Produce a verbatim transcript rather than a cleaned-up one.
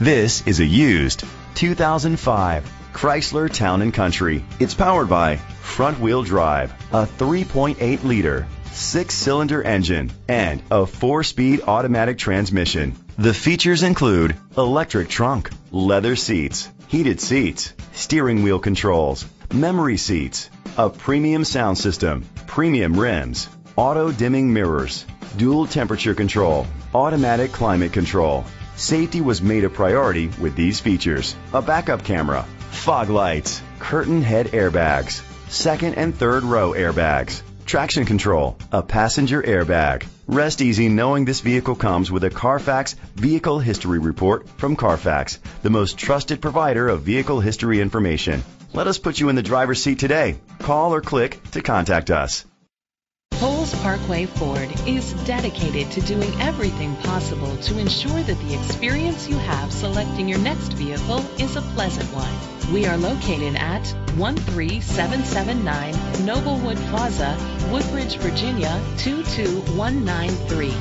This is a used two thousand five Chrysler Town and Country. It's powered by front-wheel drive, a three point eight liter six-cylinder engine, and a four-speed automatic transmission. The features include electric trunk, leather seats, heated seats, steering wheel controls, memory seats, a premium sound system, premium rims, auto-dimming mirrors, dual temperature control, automatic climate control. Safety was made a priority with these features: a backup camera, fog lights, curtain head airbags, second and third row airbags, traction control, a passenger airbag. Rest easy knowing this vehicle comes with a Carfax Vehicle History Report from Carfax, the most trusted provider of vehicle history information. Let us put you in the driver's seat today. Call or click to contact us. Cowles Parkway Ford is dedicated to doing everything possible to ensure that the experience you have selecting your next vehicle is a pleasant one. We are located at one three seven seven nine Noblewood Plaza, Woodbridge, Virginia two two one nine three.